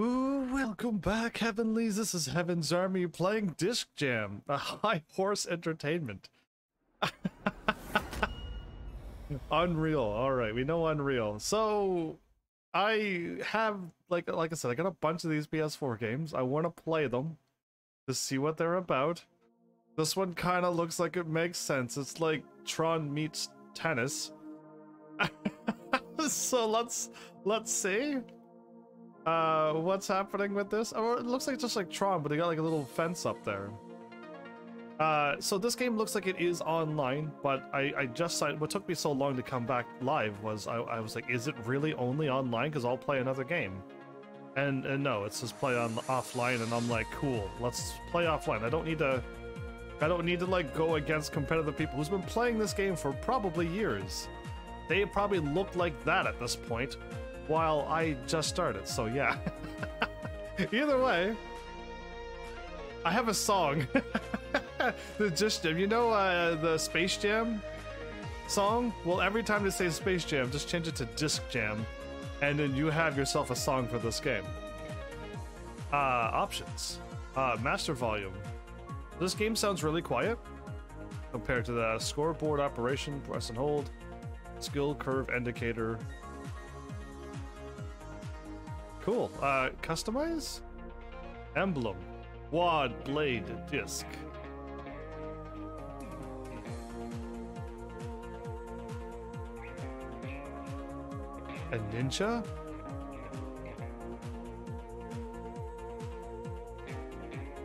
Ooh, welcome back, Heavenlies. This is Heavens Army playing Disc Jam, a High Horse Entertainment. Unreal. All right, we know Unreal. So I have, like I said, I got a bunch of these PS4 games. I want to play them to see what they're about. This one kind of looks like it makes sense. It's like Tron meets tennis. So let's see what's happening with this. Oh, it looks like just like Tron, but they got like a little fence up there. So this game looks like it is online, but I just signed. What took me so long to come back live was I was like, is it really only online? Because I'll play another game, and no, it's just play on offline. And I'm like, cool, let's play offline. I don't need to like go against competitive people who's been playing this game for probably years. They probably looked like that at this point while I just started, so yeah. Either way, I have a song. The Disc Jam, you know, the Space Jam song? Well, every time they say Space Jam, just change it to Disc Jam, and then you have yourself a song for this game. Options. Master volume. This game sounds really quiet compared to the scoreboard operation, press and hold. Skill curve indicator. Cool. Customize? Emblem. Wad, blade, disc. A ninja?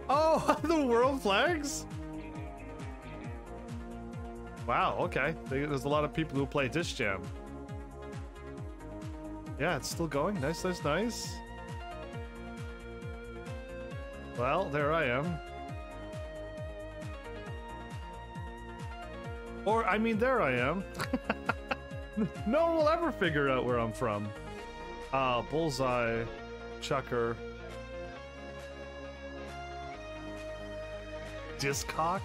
Oh, the world flags? Wow, okay. There's a lot of people who play Disc Jam. Yeah, it's still going. Nice, nice, nice. Well, there I am. Or, I mean, there I am. No one will ever figure out where I'm from. Bullseye, chucker. Disc cock?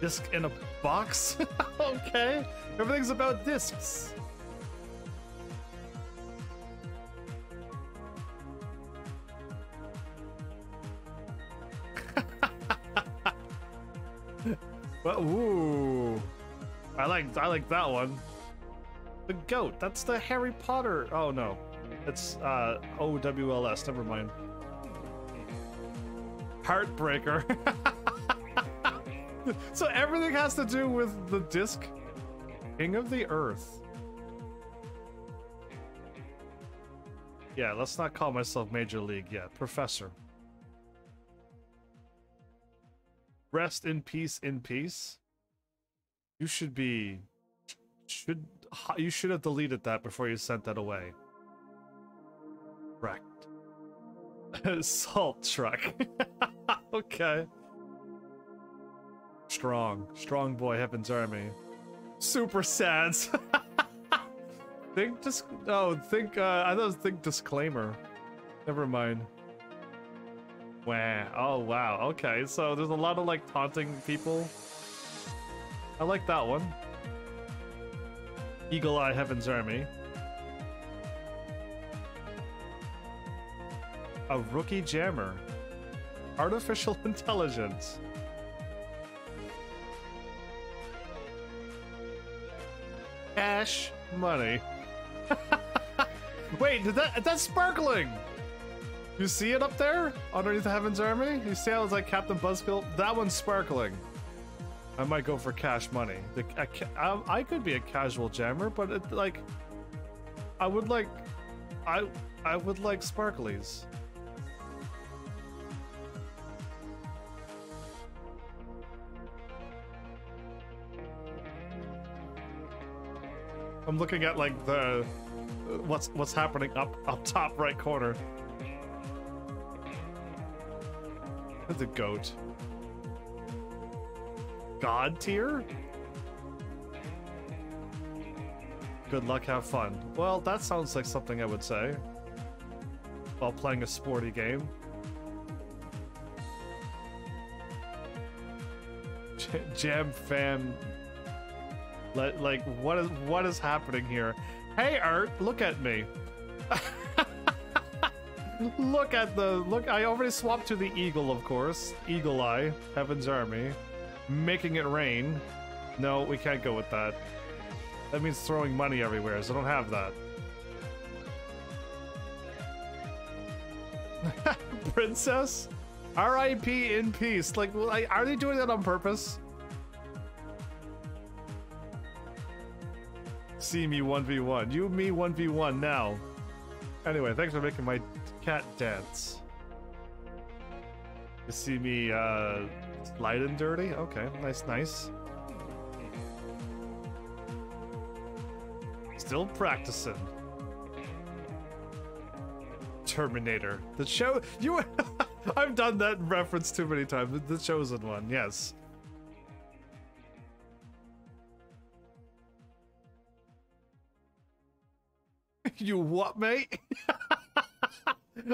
Disc in a box? Okay. Everything's about discs. Well, ooh. I like that one. The goat. That's the Harry Potter. Oh no. It's OWLS. Never mind. Heartbreaker. So everything has to do with the disc. King of the Earth. Yeah, let's not call myself Major League yet. Professor. Rest in peace, in peace. You should be... You should have deleted that before you sent that away. Wrecked. Salt truck. Okay. Strong boy, Heaven's Army. Super sads. I thought it was disclaimer. Never mind. Wah. Oh wow. Okay, so there's a lot of like taunting people. I like that one. Eagle Eye, Heaven's Army. A rookie jammer. Artificial intelligence. Cash money. Wait, that's sparkling. You see it up there underneath the Heaven's Army? You see how it's like Captain Buzzkill? That one's sparkling. I might go for cash money. I could be a casual jammer, but it, like, I would like sparklies. I'm looking at like the what's happening up top right corner. The goat. God tier. Good luck, have fun. Well, that sounds like something I would say while playing a sporty game. Jam fam. Like, what is happening here? Hey, Art, look at me. Look at the look. I already swapped to the eagle, of course. Eagle Eye, Heavens Army, making it rain. No, we can't go with that. That means throwing money everywhere, so I don't have that. Princess? R.I.P. in peace. Like, are they doing that on purpose? See me 1v1. You, me 1v1 now. Anyway, thanks for making my cat dance. You see me light and dirty? Okay, nice, nice. Still practicing. Terminator. The show. You. I've done that reference too many times. The Chosen One, yes. You what, mate?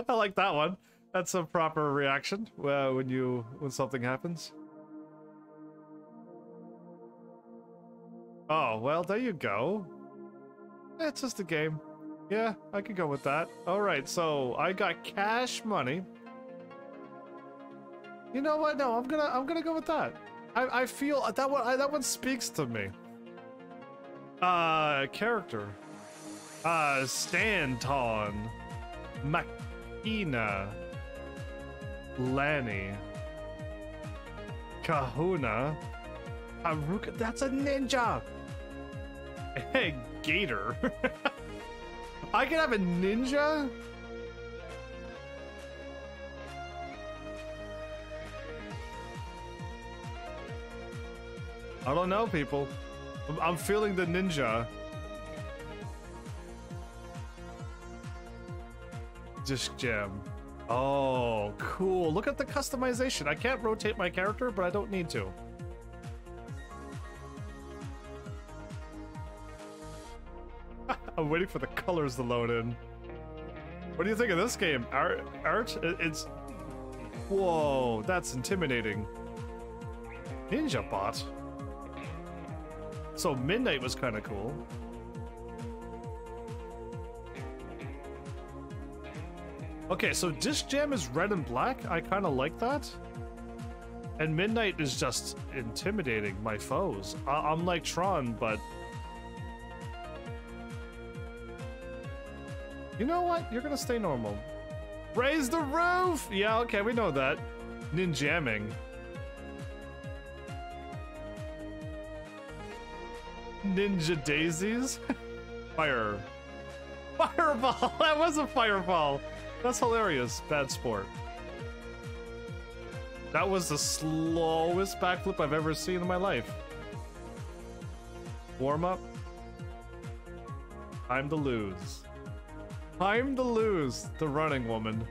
I like that one. That's a proper reaction when something happens. Oh, well, there you go. It's just a game. Yeah, I could go with that. All right, so I got cash money. You know what? No, I'm gonna go with that. I feel that one. That one speaks to me. Character. Stanton, Makina, Lanny, Kahuna, Haruka. That's a ninja. Hey, Gator. I can have a ninja? I don't know, people. I'm feeling the ninja. Disc Jam. Oh, cool. Look at the customization. I can't rotate my character, but I don't need to. I'm waiting for the colors to load in. What do you think of this game? Art? It's... Whoa, that's intimidating. Ninja bot. So midnight was kind of cool. Okay, so Disc Jam is red and black. I kind of like that. And midnight is just intimidating my foes. I'm like Tron, but... You know what? You're gonna stay normal. Raise the roof! Yeah, okay, we know that. Ninjamming. Ninja daisies? Fire. Fireball! That was a fireball! That's hilarious. Bad sport. That was the slowest backflip I've ever seen in my life. Warm up. Time to lose. Time to lose. The running woman.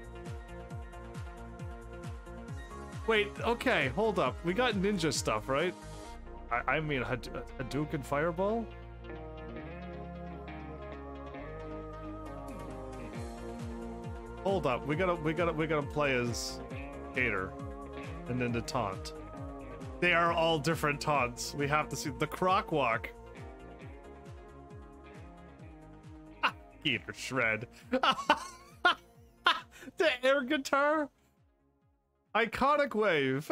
Wait, okay, hold up. We got ninja stuff, right? I mean, Hadouken Fireball? Hold up, we gotta play as Gator, and then the taunt. They are all different taunts. We have to see the croc walk. Gator shred. The air guitar. Iconic wave.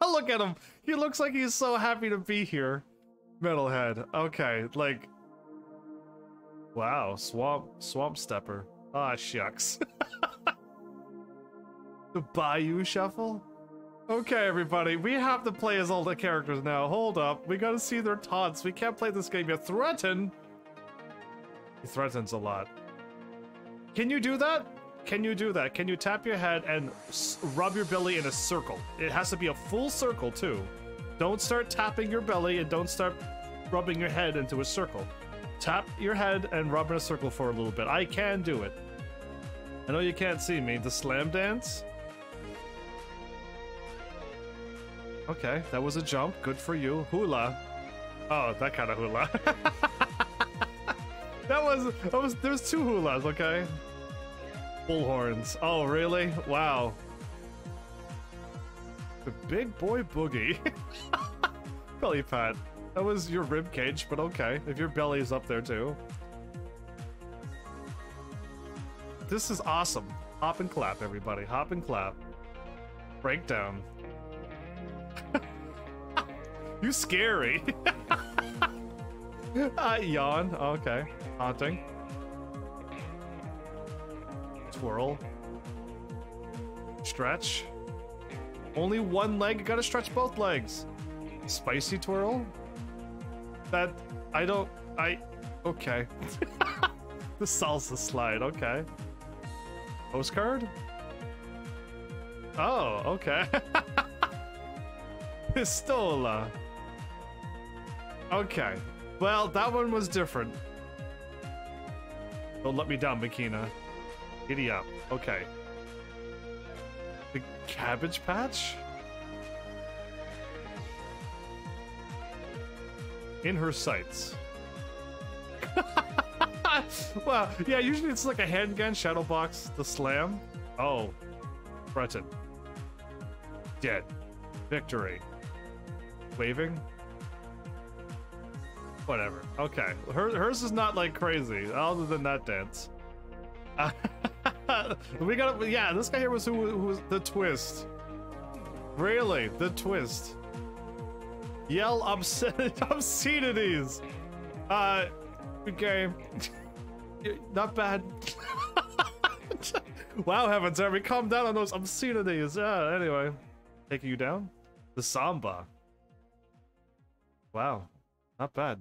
Look at him. He looks like he's so happy to be here. Metalhead. Okay, like. Wow, swamp stepper. Ah, shucks. The Bayou Shuffle? Okay, everybody, we have to play as all the characters now. Hold up, we gotta see their taunts. We can't play this game yet. Threaten? He threatens a lot. Can you do that? Can you do that? Can you tap your head and rub your belly in a circle? It has to be a full circle, too. Don't start tapping your belly and don't start rubbing your head into a circle. Tap your head and rub in a circle for a little bit. I can do it. I know you can't see me. The slam dance? Okay, that was a jump. Good for you. Hula. Oh, that kind of hula. that was there's two hulas, okay? Bullhorns. Oh, really? Wow. The big boy boogie. Belly pat. That was your rib cage, but okay. If your belly is up there too. This is awesome. Hop and clap, everybody. Hop and clap. Breakdown. You scary. Yawn. Okay. Haunting. Twirl. Stretch. Only one leg. You gotta stretch both legs. Spicy twirl. That I don't. I. Okay. The salsa slide. Okay. Postcard. Oh. Okay. Pistola. Okay. Well, that one was different. Don't let me down, Makina. Giddy up. Okay. The Cabbage Patch? In her sights. Well, yeah, usually it's like a handgun, shadow box, the slam. Oh. Breton. Dead. Victory. Waving? Whatever. Okay. Hers is not like crazy, other than that dance. We got, yeah, this guy here was who was the twist. Really? The twist. Yell obscenities. Okay. Not bad. Wow, Heavens Army, calm down on those obscenities. Yeah, anyway. Taking you down? The Samba. Wow. Not bad.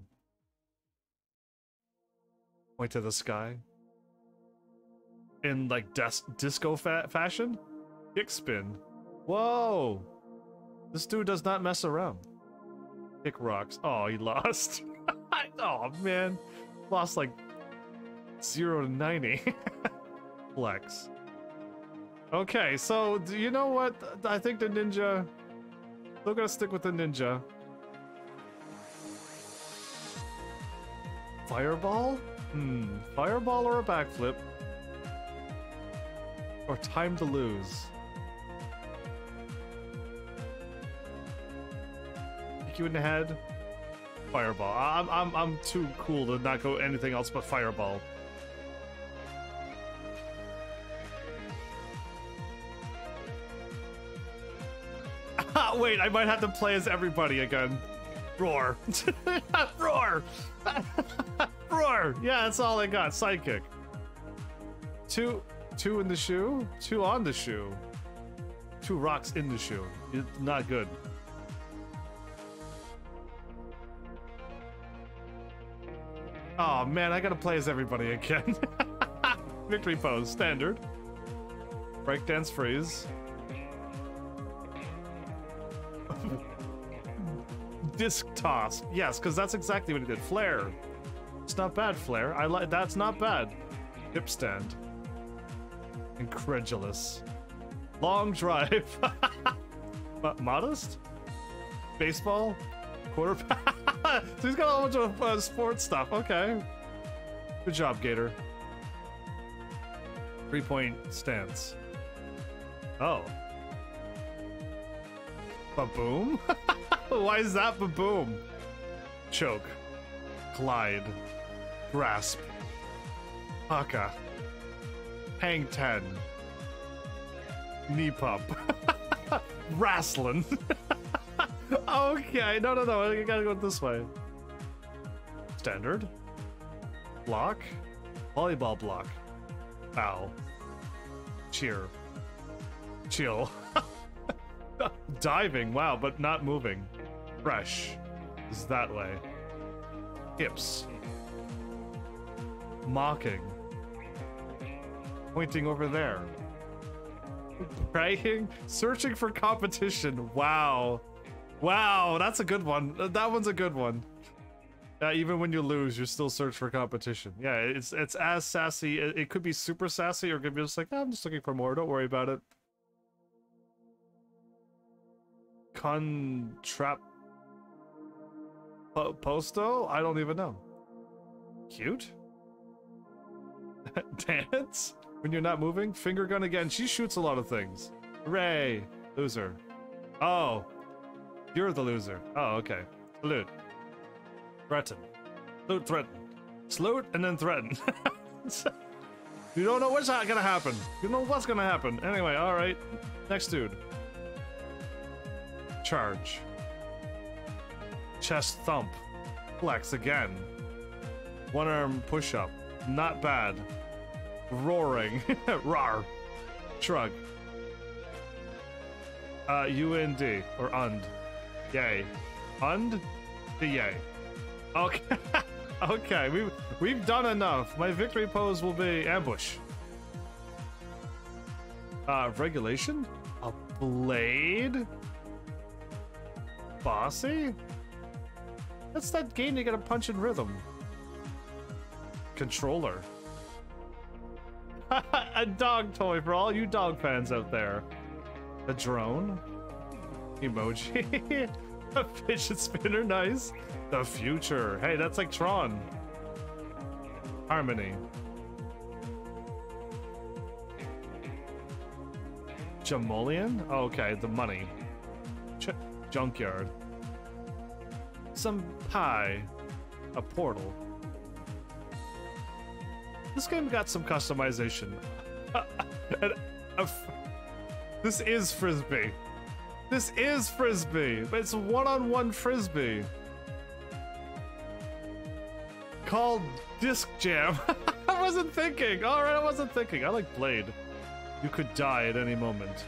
Point to the sky. In like disco fashion? Kick spin. Whoa! This dude does not mess around. Kick rocks. Oh, he lost. Oh, man. Lost like 0 to 90. Flex. Okay, so you know what? I think the ninja. We're gonna stick with the ninja. Fireball? Hmm. Fireball or a backflip? Or time to lose? Kick you in the head? Fireball. I'm too cool to not go anything else but fireball. Wait, I might have to play as everybody again. Roar. Roar. Roar. Yeah, that's all I got. Sidekick. Two in the shoe. Two on the shoe. Two rocks in the shoe. It's not good. Oh, man, I gotta play as everybody again. Victory pose. Standard. Breakdance freeze. Disc toss. Yes, because that's exactly what he did. Flare. It's not bad, flare. I like. That's not bad. Hip stand. Incredulous. Long drive. But modest. Baseball. Quarterback. So he's got a whole bunch of sports stuff. Okay. Good job, Gator. 3-point stance. Oh. Ba-boom. Why is that ba-boom? Choke. Glide. Grasp. Haka. Hang ten. Knee pump. Wrestling. Okay, no, I gotta go this way. Standard. Block. Volleyball block. Bow. Cheer. Chill. Diving, wow, but not moving. Fresh. Is that way. Hips. Mocking. Pointing over there. Praying. Searching for competition. Wow. Wow, that's a good one. That one's a good one. Even when you lose, you still search for competition. Yeah, it's as sassy. It could be super sassy, or it could be just like, oh, I'm just looking for more. Don't worry about it. Contrap posto? I don't even know. Cute? Dance? When you're not moving? Finger gun again. She shoots a lot of things. Hooray! Loser. Oh. You're the loser. Oh, okay. Salute. Threaten. Salute, threaten. Salute, and then threaten. You don't know what's gonna happen. You know what's gonna happen. Anyway, alright. Next dude. Charge. Chest thump. Flex again. One arm push up. Not bad. Roaring. Rawr. Shrug. UND. Or UND. Yay. UND? Yay. Okay. Okay, we've done enough. My victory pose will be ambush. Regulation? A blade? Bossy? That's that game you gotta punch in rhythm. Controller. A dog toy for all you dog fans out there. A drone? Emoji? A fidget spinner, nice. The future. Hey, that's like Tron. Harmony. Jamolian? Oh, okay, the money. Junkyard. Some pie. A portal. This game got some customization. This is Frisbee. This is Frisbee, but it's one-on-one Frisbee. Called Disc Jam. I wasn't thinking. All right, I wasn't thinking. I like Blade. You could die at any moment.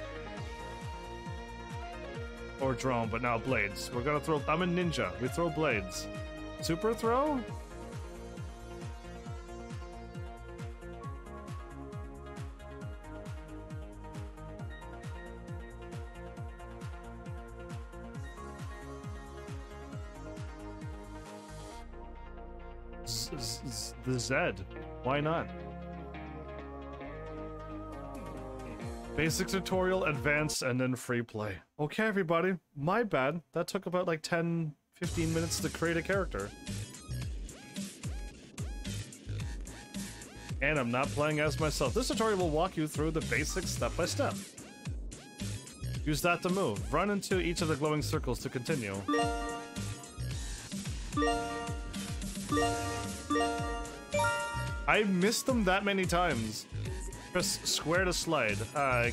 Or drone, but now blades. We're gonna throw. I'm a ninja. We throw blades. Super throw? The Zed. Why not? Basic tutorial, advanced, and then free play. Okay, everybody. My bad. That took about like 10, 15 minutes to create a character. And I'm not playing as myself. This tutorial will walk you through the basics step by step. Use that to move. Run into each of the glowing circles to continue. I missed them that many times. Press square to slide.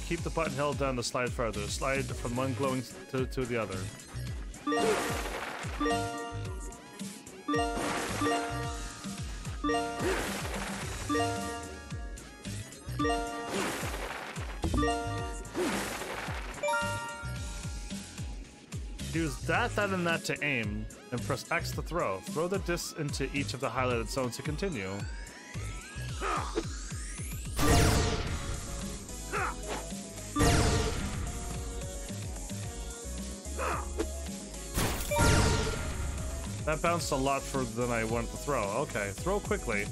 Keep the button held down to slide farther. Slide from one glowing to the other. Use that, and that to aim, and press X to throw. Throw the discs into each of the highlighted zones to continue. That bounced a lot further than I wanted to throw. Okay, throw quickly.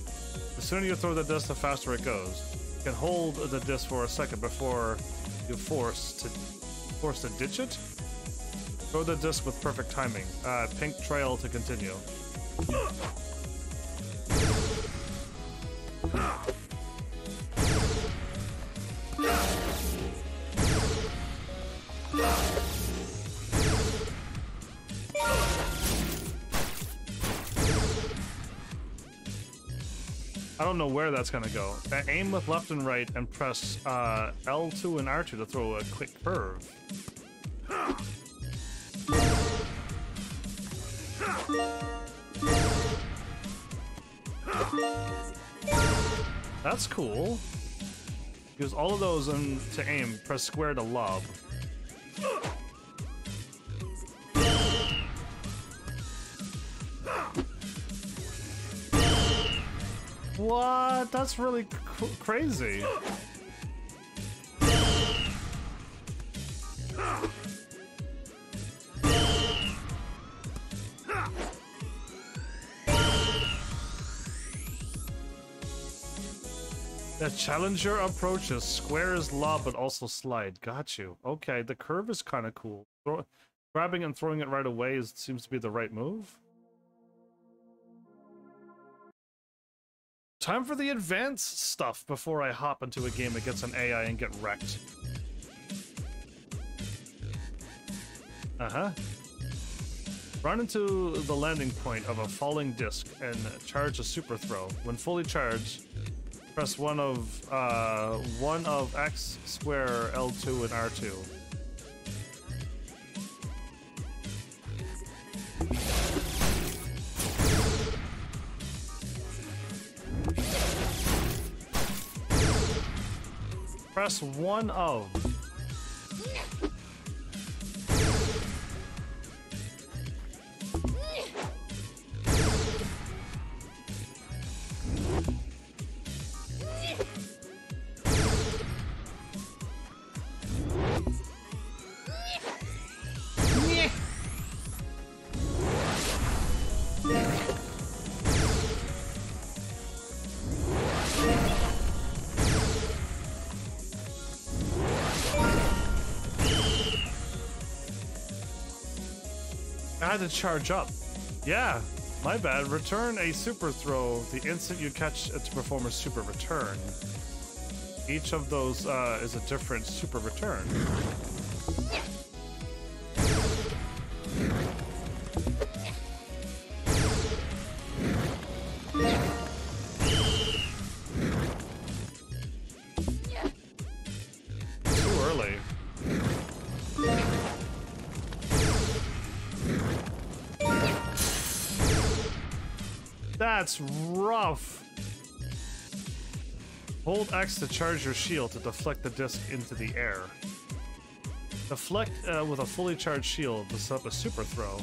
The sooner you throw the disc, the faster it goes. You can hold the disc for a second before you force to ditch it. Throw the disc with perfect timing. Pink trail to continue. I don't know where that's gonna go. Aim with left and right and press L2 and R2 to throw a quick curve. That's cool. Use all of those to aim. Press square to lob. What? That's really crazy. The challenger approaches. Square is lob, but also slide. Got you. Okay, the curve is kind of cool. Grabbing and throwing it right away seems to be the right move. Time for the advanced stuff before I hop into a game against an AI and get wrecked. Uh-huh. Run into the landing point of a falling disc and charge a super throw. When fully charged, Press one of X, square, L2, and R2. Press one of. I had to charge up. Yeah, my bad. Return a super throw the instant you catch it to perform a super return. Each of those is a different super return. That's rough. Hold X to charge your shield to deflect the disc into the air. Deflect with a fully charged shield to set up a super throw.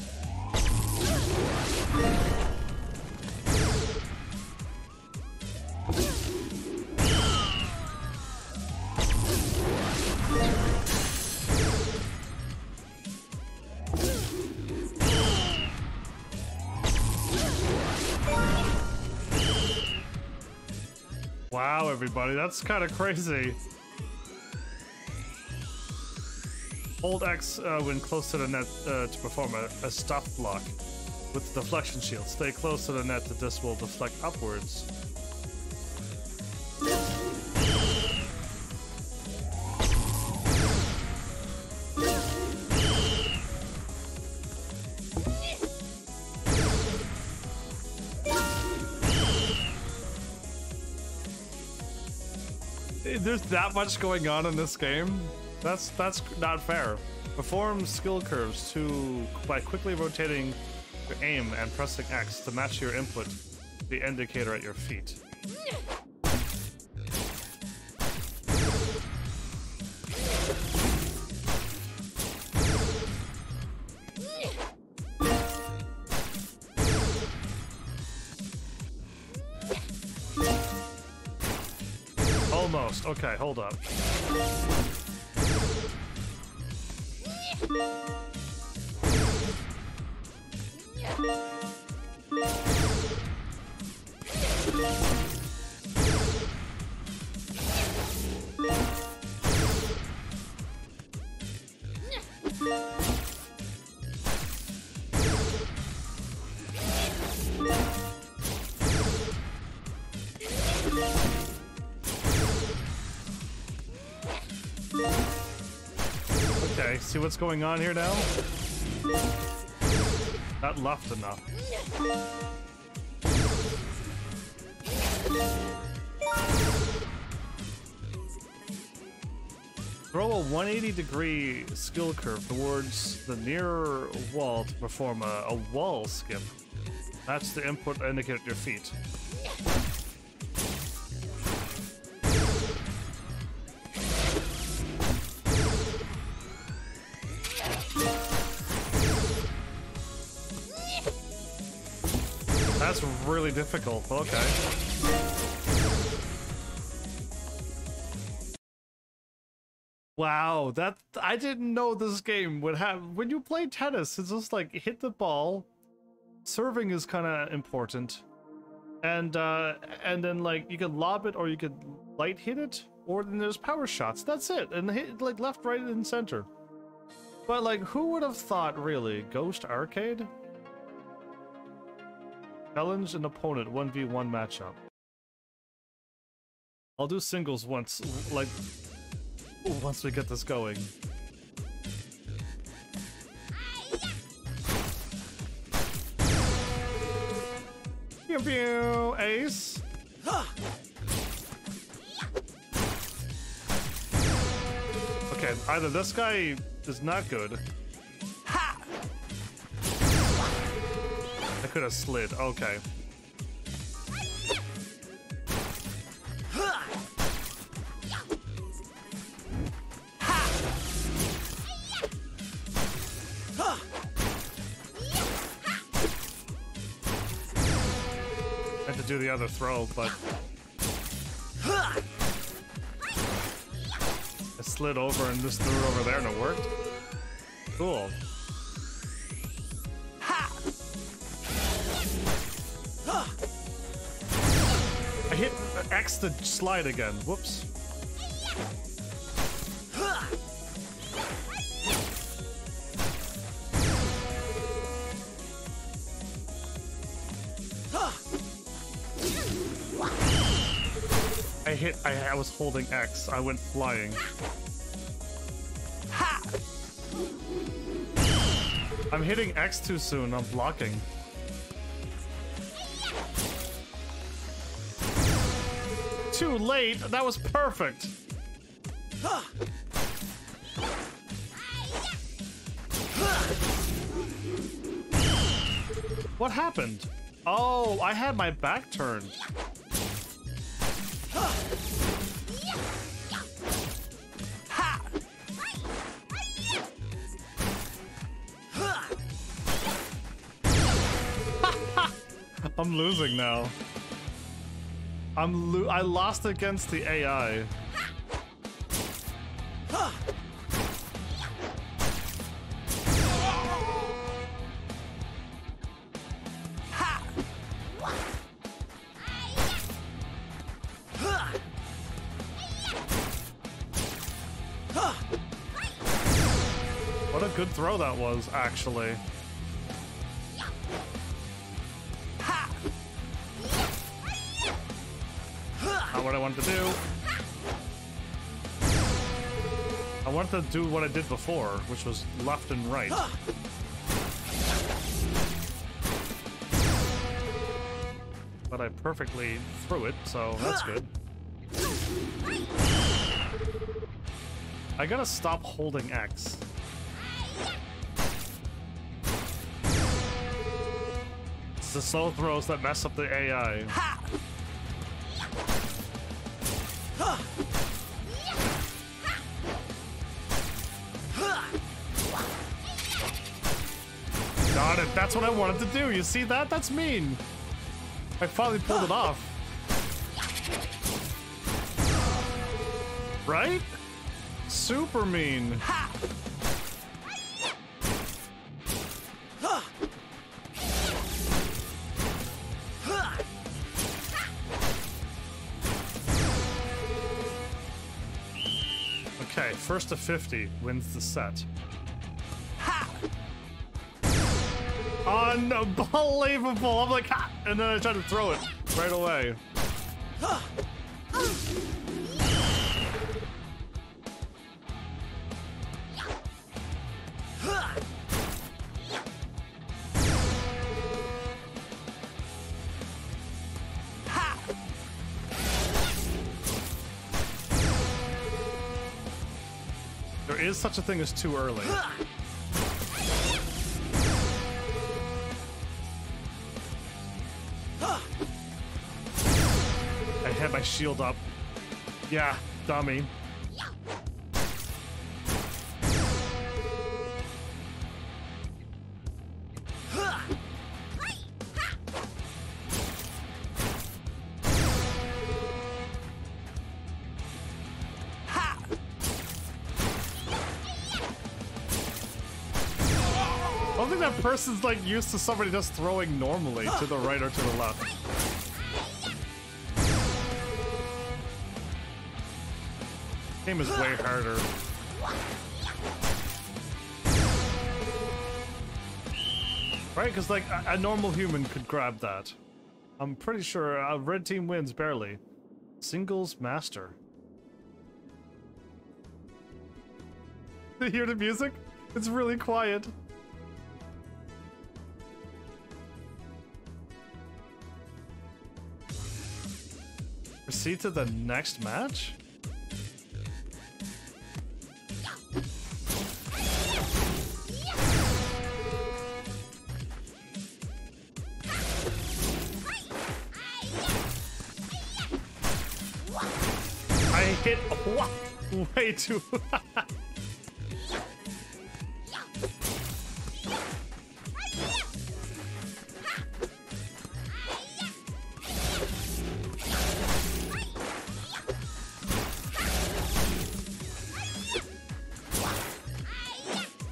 Wow, everybody, that's kind of crazy. Hold X when close to the net to perform a stop block with the deflection shield. Stay close to the net, the disc will deflect upwards. There's that much going on in this game? That's not fair. Perform skill curves by quickly rotating your aim and pressing X to match your input, the indicator at your feet. Okay, hold up. See what's going on here now? Not left enough. Throw a 180-degree skill curve towards the nearer wall to perform a wall skip. That's the input indicator at your feet. That's really difficult. Okay. Wow, that I didn't know this game would have. When you play tennis, it's just like hit the ball. Serving is kind of important, and then like you could lob it, or you could light hit it, or then there's power shots. That's it, and hit like left, right, and center. But like, who would have thought? Really, Ghost Arcade. Challenge an opponent 1v1 matchup. I'll do singles once we get this going. Pew pew, ace. Either this guy is not good. Ha! I could have slid. Okay. I had to do the other throw, but I slid over and just threw it over there and it worked. Cool. I hit X to slide again. Whoops. I was holding X. I went flying. Ha! I'm hitting X too soon. I'm blocking. Too late. That was perfect. What happened? Oh, I had my back turned. I'm losing now. I lost against the AI. What a good throw that was, actually. What I want to do. I want to do what I did before, which was left and right. But I perfectly threw it, so that's good. I gotta stop holding X. It's the slow throws that mess up the AI. Got it. That's what I wanted to do. You see that? That's mean. I finally pulled it off. Right? Super mean. First to 50 wins the set. Ha! Unbelievable! I'm like, ha! And then I tried to throw it right away. Is such a thing as too early. I had my shield up. Yeah, dummy. Person's like used to somebody just throwing normally to the right or to the left. Game is way harder. Right? Because like a normal human could grab that. I'm pretty sure a red team wins barely. Singles master. You hear the music? It's really quiet. Proceed to the next match? hit way too high.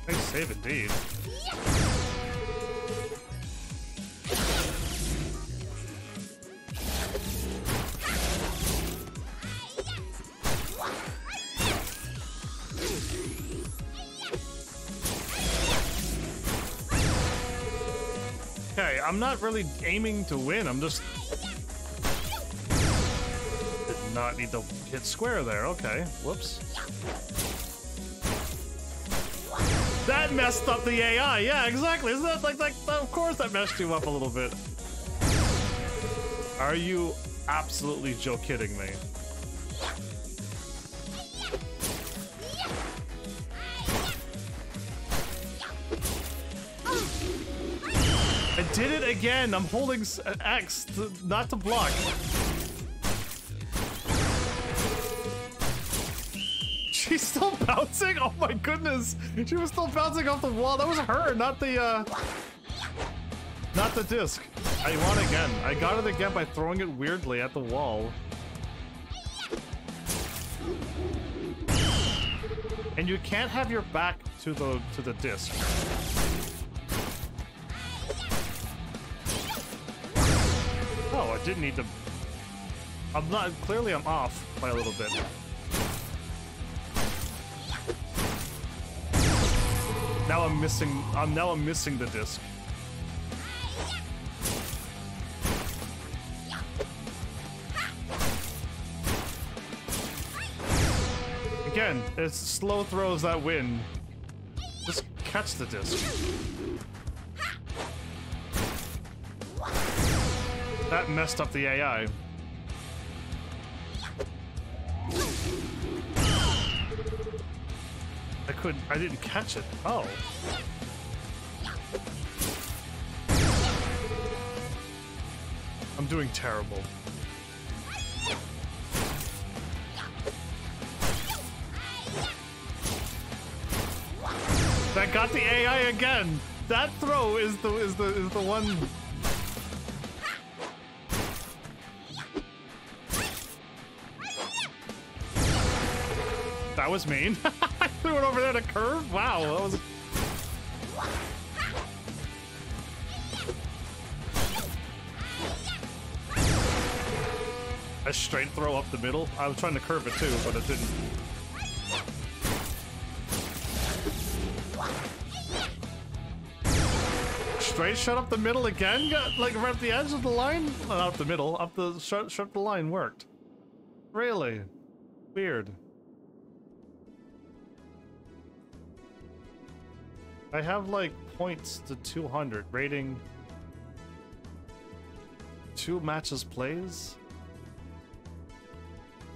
Nice save indeed. Okay, I'm not really aiming to win, I'm just... Did not need to hit square there, okay. Whoops. That messed up the AI, yeah, exactly. Isn't that like, of course that messed you up a little bit. Are you absolutely kidding me? Did it again! I'm holding X to, not to block. She's still bouncing? Oh my goodness! She was still bouncing off the wall. That was her, not the not the disc. I won again. I got it again by throwing it weirdly at the wall. And you can't have your back to the disc. Oh, I didn't need to... I'm not... Clearly I'm off by a little bit. Now I'm missing... now I'm missing the disc. Again, it's slow throws that win. Just catch the disc. That messed up the AI. I didn't catch it. Oh. I'm doing terrible. That got the AI again. That throw is the one. That was mean. I threw it over there to curve. Wow, that was... A straight throw up the middle. I was trying to curve it too, but it didn't. Straight shot up the middle again? Got, like, right up the edge of the line? Not up the middle, up the shot up the line worked. Really? Weird. I have like points to 200 rating. 2 matches plays.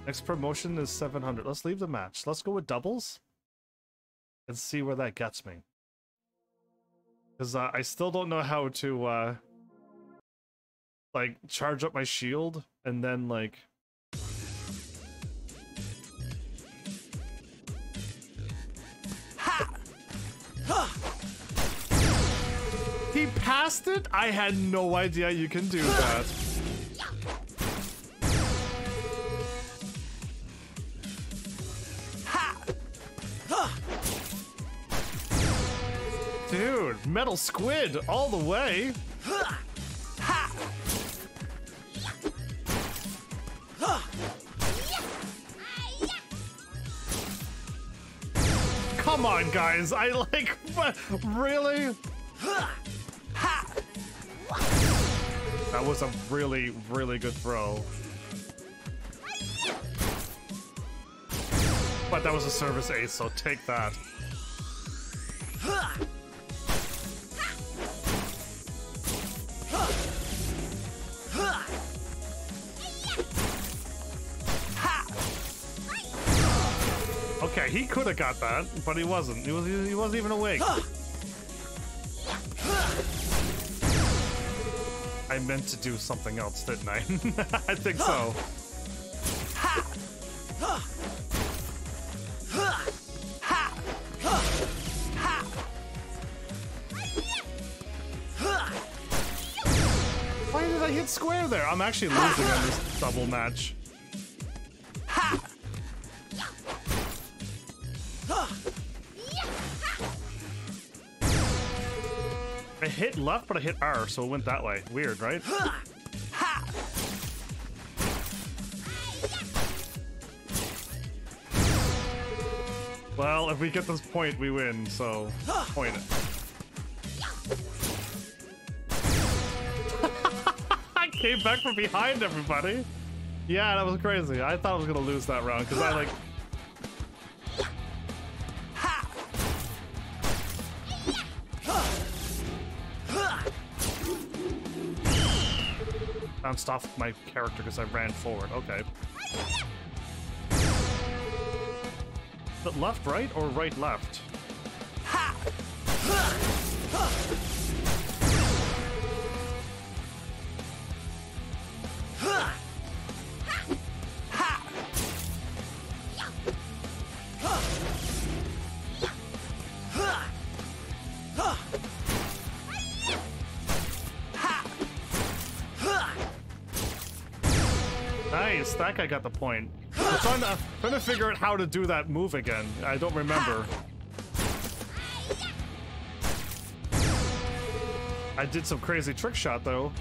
Next promotion is 700. Let's leave the match. Let's go with doubles and see where that gets me. Because I still don't know how to like charge up my shield and then like. He passed it? I had no idea you can do that. Dude, metal squid all the way. Come on, guys. I like, really? That was a really, really good throw. But that was a service ace, so take that. Okay, he could have got that, but he wasn't. He wasn't even awake. I meant to do something else, didn't I? I think so. Why did I hit square there? I'm actually losing on this double match. I hit left, but I hit R, so it went that way. Weird, right? Well, if we get this point, we win, so point it. I came back from behind everybody. Yeah, that was crazy. I thought I was going to lose that round, because I, like... bounced off my character because I ran forward. Okay. But left, right, or right, left? That guy got the point. I'm trying to figure out how to do that move again. I don't remember. I did some crazy trick shot though.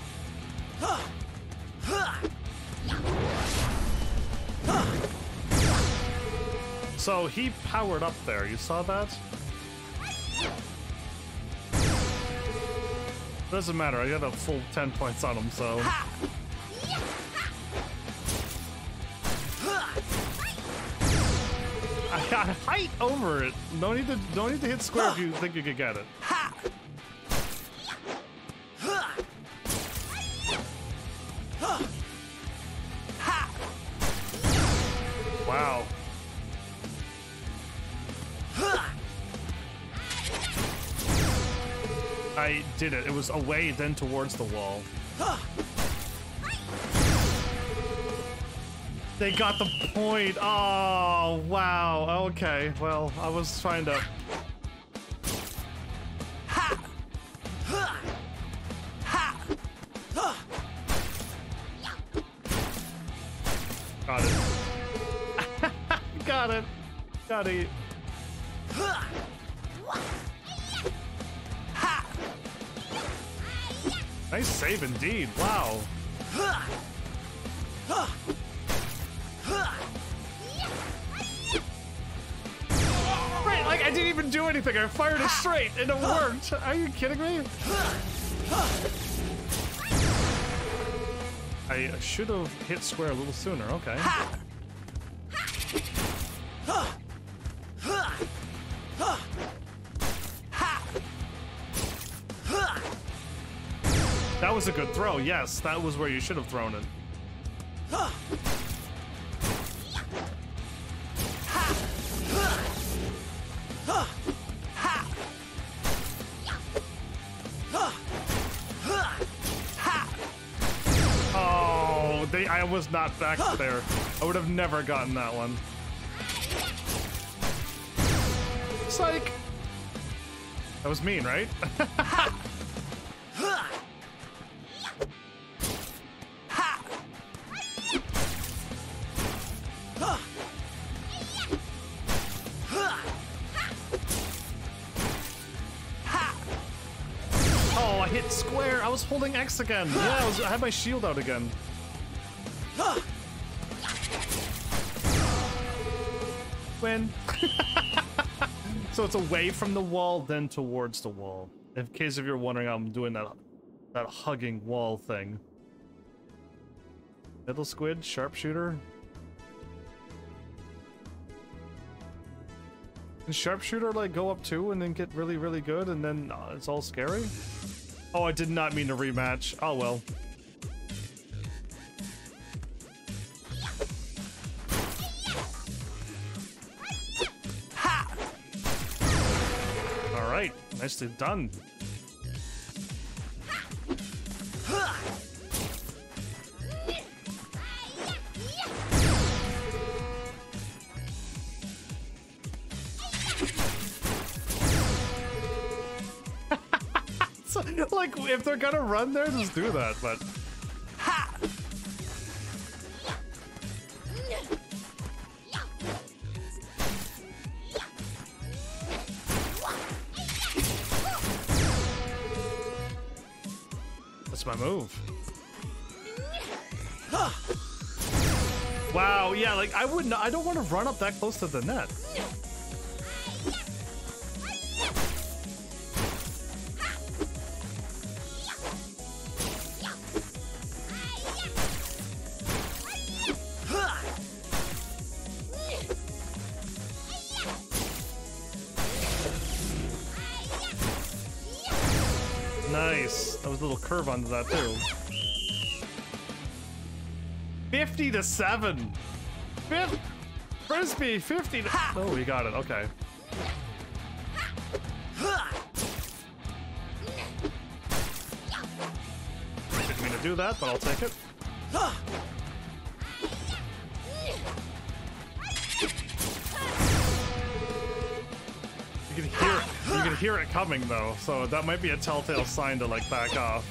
So he powered up there. You saw that? Doesn't matter. I got a full 10 points on him, so. Got height over it. No need to hit square if you think you could get it. Wow. I did it. It was away then towards the wall. They got the point. Oh, wow. Okay. Well, I was trying to... Got it. Got it. Got it. Nice save indeed. Wow. Right, like I didn't even do anything. I fired it straight and it worked. Are you kidding me? I should have hit square a little sooner. Okay. That was a good throw. Yes, that was where you should have thrown it. Oh, I was not back there. I would have never gotten that one. Psych! That was mean, right? Square. I was holding X again. Yeah, I had my shield out again. Win. So it's away from the wall, then towards the wall. In case if you're wondering, I'm doing that hugging wall thing. Middle squid, sharpshooter. Can sharpshooter like go up two and then get really, really good, and then it's all scary? Oh, I did not mean to rematch. Oh, well. All right. Nicely done. Like, if they're gonna run there, just do that, but... Ha! That's my move. Wow, yeah, like, I wouldn't... I don't want to run up that close to the net. Nice. That was a little curve onto that, too. 50-7. Fifth. Frisbee, 50 to... Oh, we got it. Okay. I didn't mean to do that, but I'll take it. You can hear it coming, though, so that might be a telltale sign to, like, back off.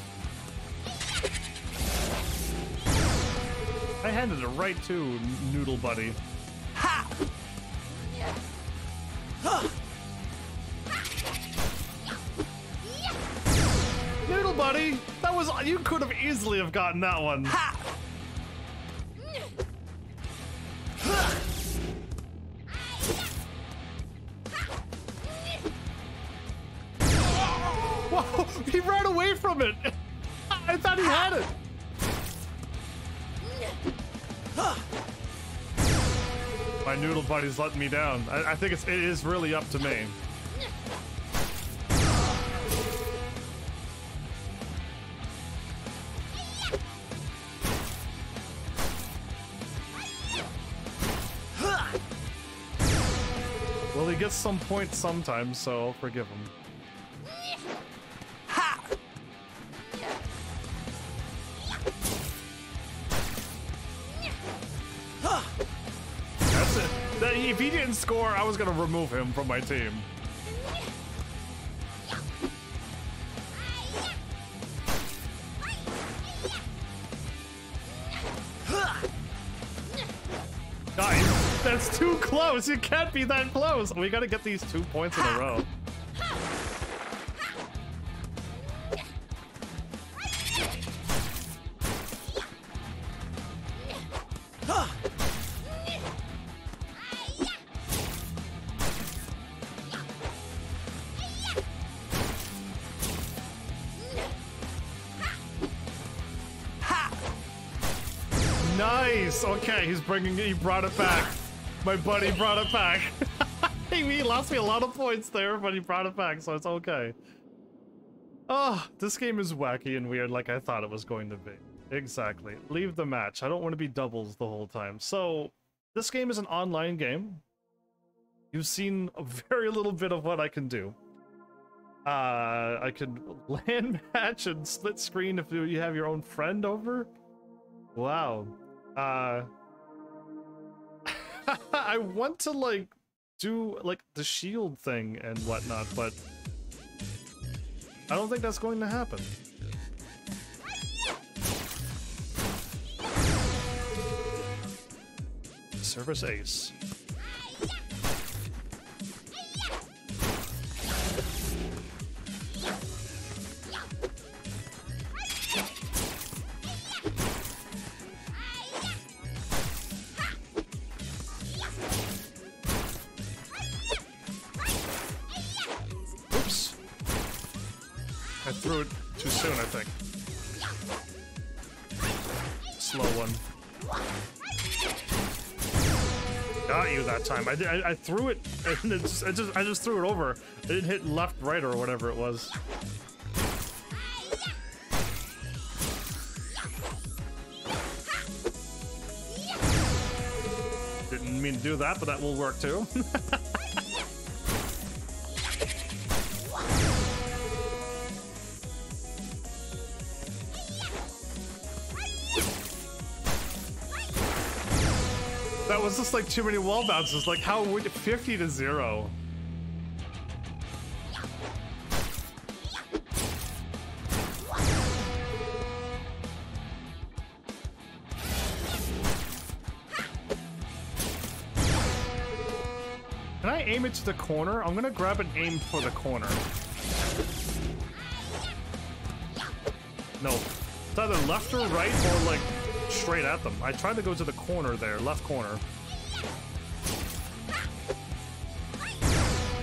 I handed it right to Noodle Buddy. Ha! Noodle Buddy! That was... You could have easily have gotten that one. Ha! He ran away from it. I thought he had it. My noodle buddy's letting me down. I think it is really up to me. Well, he gets some points sometimes, so I'll forgive him. If he didn't score, I was gonna remove him from my team. Nice. That's too close. You can't be that close. We gotta get these 2 points in a row. Nice. Okay, he brought it back. My buddy brought it back. He lost me a lot of points there, but he brought it back, so it's okay. Oh, this game is wacky and weird like I thought it was going to be. Exactly. Leave the match. I don't want to be doubles the whole time. So, this game is an online game. You've seen a very little bit of what I can do. I could land match and split screen if you have your own friend over. Wow. I want to like do like the shield thing and whatnot, but I don't think that's going to happen. Service ace. Threw it too soon, I think. Slow one. Got you that time. I threw it, and I just threw it over. I didn't hit left, right, or whatever it was. Didn't mean to do that, but that will work too. That was just like too many wall bounces. Like, how would 50-0? Can I aim it to the corner? I'm gonna grab an aim for the corner. No. It's either left or right or like straight at them. I tried to go to the corner there, left corner.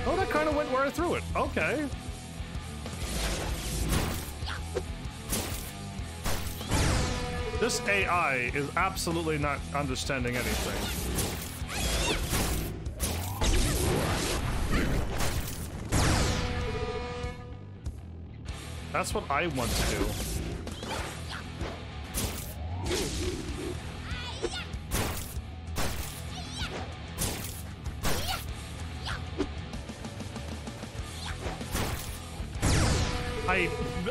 Oh, that kind of went where I threw it. Okay. This AI is absolutely not understanding anything. That's what I want to do.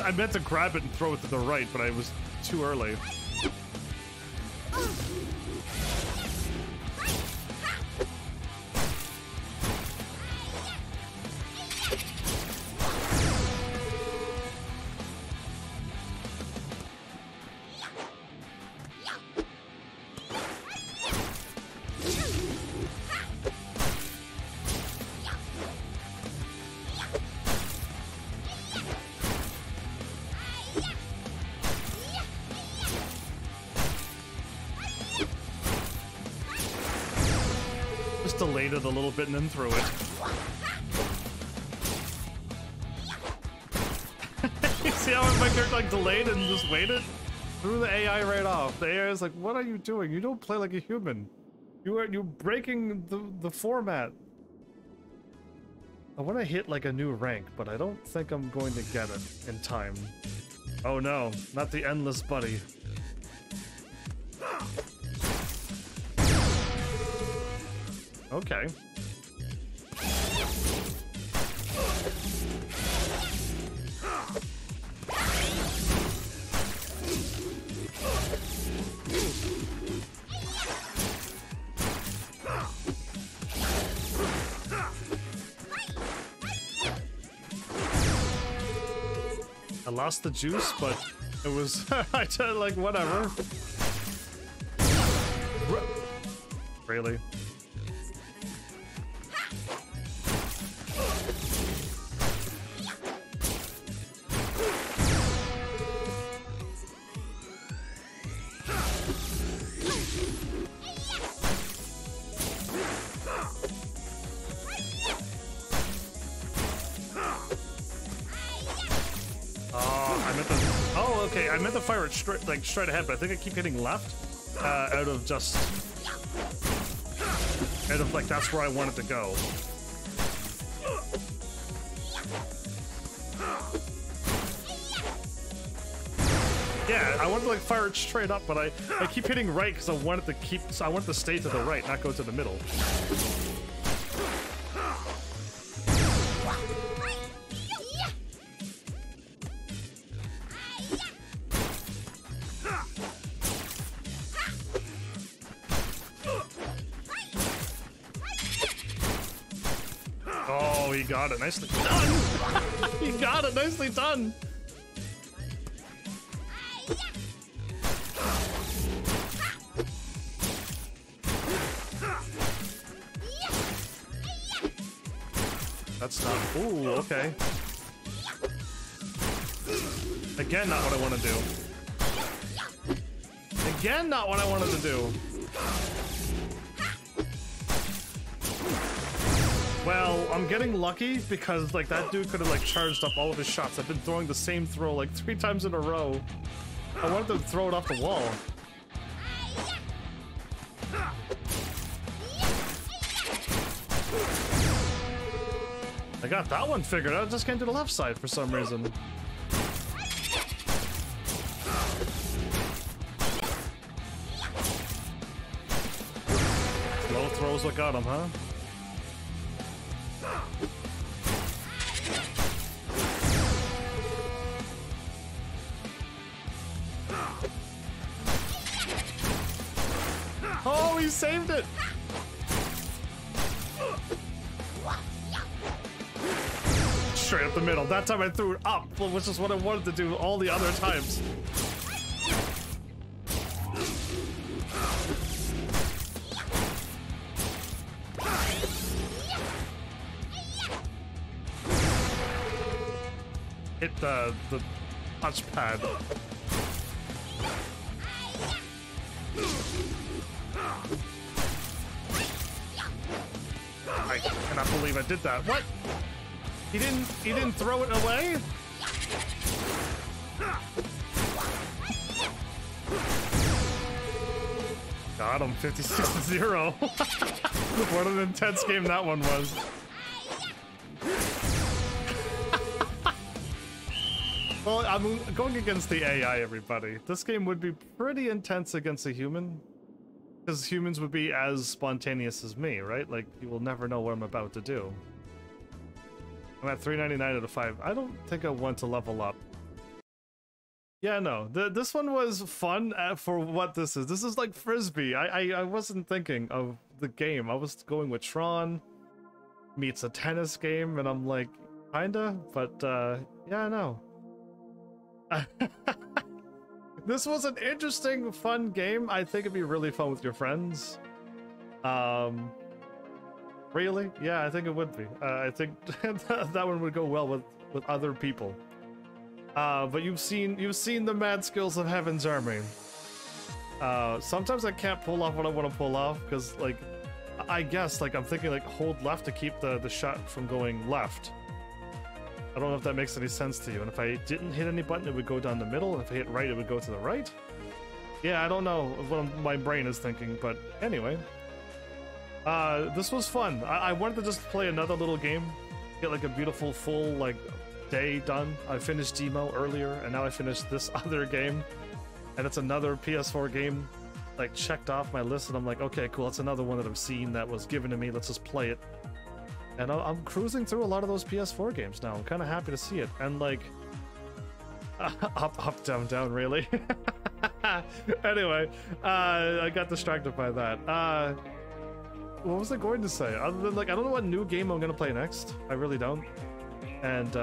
I meant to grab it and throw it to the right, but I was too early. Delayed it a little bit and then threw it. You see how my character like delayed and just waited? Threw the AI right off. The AI is like, what are you doing? You don't play like a human. You're breaking the format. I want to hit like a new rank, but I don't think I'm going to get it in time. Oh no, not the endless buddy. Okay. I lost the juice, but it was I did, like, whatever. Really? Like straight ahead, but I think I keep hitting left out of like that's where I wanted to go. Yeah, I wanted to like fire it straight up, but I keep hitting right because I wanted to keep, so I wanted to stay to the right, not go to the middle. Got it nicely done. You got it nicely done. That's not. Ooh, okay. Again, not what I want to do. Again, not what I wanted to do. Well, I'm getting lucky because like that dude could have like charged up all of his shots. I've been throwing the same throw like 3 times in a row. I wanted to throw it off the wall. I got that one figured out. I just came to the left side for some reason. Low throws what got him, huh? Oh, he saved it. Straight up the middle. That time I threw it up, which is what I wanted to do all the other times. hit the touchpad. I cannot believe I did that. What? He didn't throw it away? Got him, 56-0. What an intense game that one was. Well, I'm going against the AI, everybody. This game would be pretty intense against a human. Because humans would be as spontaneous as me, right? Like, you will never know what I'm about to do. I'm at 399 out of 5. I don't think I want to level up. Yeah, no. This one was fun for what this is. This is like Frisbee. I wasn't thinking of the game. I was going with Tron meets a tennis game, and I'm like, kinda, but yeah, no. This was an interesting, fun game. I think it'd be really fun with your friends. Really? Yeah, I think it would be. I think that one would go well with other people. But you've seen the mad skills of Heavens Army. Sometimes I can't pull off what I want to pull off because, like, I guess, like, I'm thinking like hold left to keep the shot from going left. I don't know if that makes any sense to you. And if I didn't hit any button, it would go down the middle. And if I hit right, it would go to the right. Yeah, I don't know what my brain is thinking, but anyway. This was fun. I wanted to just play another little game. Get like a beautiful full like day done. I finished Demo earlier, and now I finished this other game. And it's another PS4 game, like checked off my list, and I'm like, okay, cool, that's another one that I've seen that was given to me. Let's just play it. And I'm cruising through a lot of those PS4 games now. I'm kind of happy to see it. And like, up, down, down, really. Anyway, I got distracted by that. What was I going to say? Other than like, I don't know what new game I'm going to play next. I really don't. And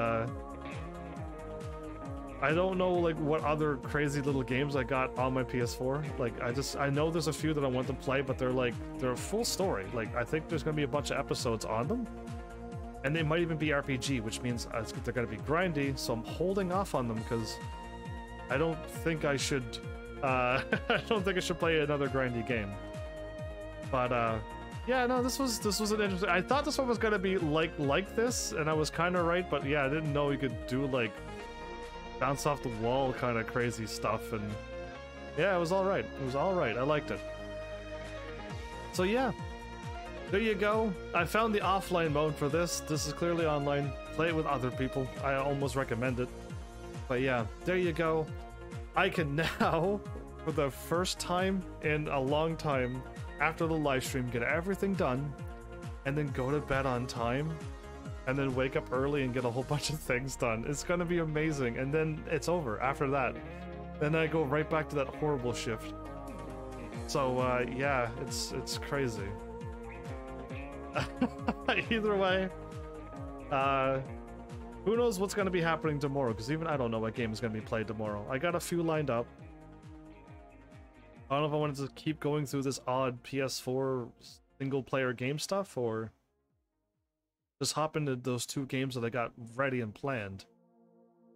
I don't know like what other crazy little games I got on my PS4. Like I know there's a few that I want to play, but they're a full story. Like I think there's going to be a bunch of episodes on them. And they might even be RPG, which means they're going to be grindy. So I'm holding off on them because I don't think I should I don't think I should play another grindy game. But yeah, no, this was an interesting. I thought this one was gonna be like this, and I was kind of right. But yeah, I didn't know you could do like bounce off the wall kind of crazy stuff. And yeah, it was all right. It was all right. I liked it. So yeah, there you go. I found the offline mode for this. This is clearly online. Play it with other people. I almost recommend it. But yeah, there you go. I can now, for the first time in a long time, after the live stream, get everything done, and then go to bed on time, and then wake up early and get a whole bunch of things done. It's gonna be amazing. And then it's over after that. Then I go right back to that horrible shift. So yeah, it's crazy. Either way, who knows what's gonna be happening tomorrow, because even I don't know what game is gonna be played tomorrow. I got a few lined up. I don't know if I wanted to keep going through this odd PS4 single-player game stuff, or just hop into those two games that I got ready and planned.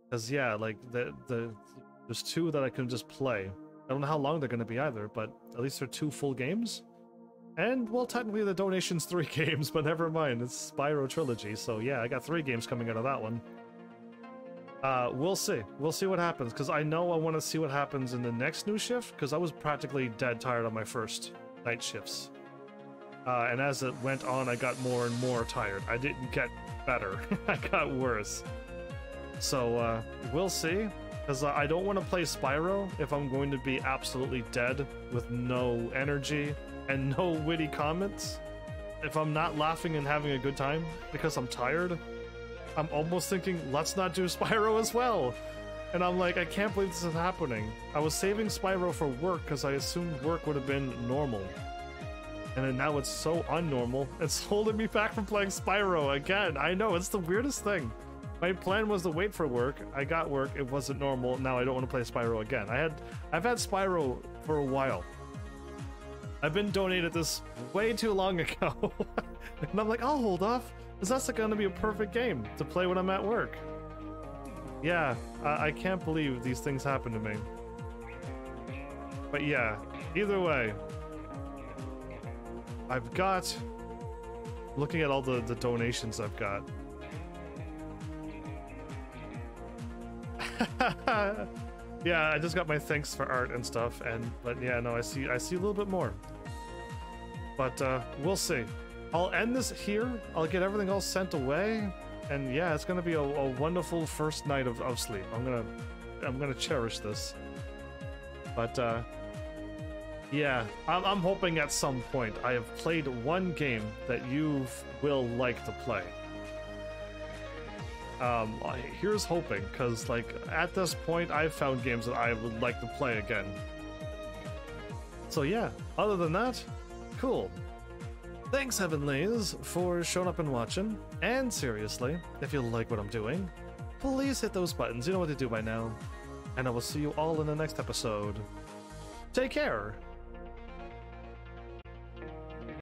Because, yeah, like, there's two that I can just play. I don't know how long they're going to be either, but at least they're two full games. And, well, technically the donation's three games, but never mind. It's Spyro Trilogy, so yeah, I got three games coming out of that one. We'll see. We'll see what happens, because I know I want to see what happens in the next new shift, because I was practically dead tired on my first night shifts. And as it went on, I got more and more tired. I didn't get better. I got worse. So, we'll see, because I don't want to play Spyro if I'm going to be absolutely dead with no energy and no witty comments. If I'm not laughing and having a good time because I'm tired, I'm almost thinking, let's not do Spyro as well. And I'm like, I can't believe this is happening. I was saving Spyro for work because I assumed work would have been normal. And then now it's so unnormal. It's holding me back from playing Spyro again. I know, it's the weirdest thing. My plan was to wait for work. I got work. It wasn't normal. Now I don't want to play Spyro again. I've had Spyro for a while. I've been donated this way too long ago. And I'm like, I'll hold off. Is that going to be a perfect game to play when I'm at work? Yeah, I can't believe these things happen to me. But yeah, either way, I've got, looking at all the donations I've got. Yeah, I just got my thanks for art and stuff, and but yeah, no, I see a little bit more. But we'll see. I'll end this here. I'll get everything else sent away, and yeah, it's gonna be a wonderful first night of sleep. I'm gonna cherish this. But yeah, I'm hoping at some point I have played one game that you will like to play. Here's hoping, because like at this point I've found games that I would like to play again. So yeah, other than that, cool. Thanks Heavenlies for showing up and watching, and seriously, if you like what I'm doing, please hit those buttons, you know what to do by now, and I will see you all in the next episode. Take care!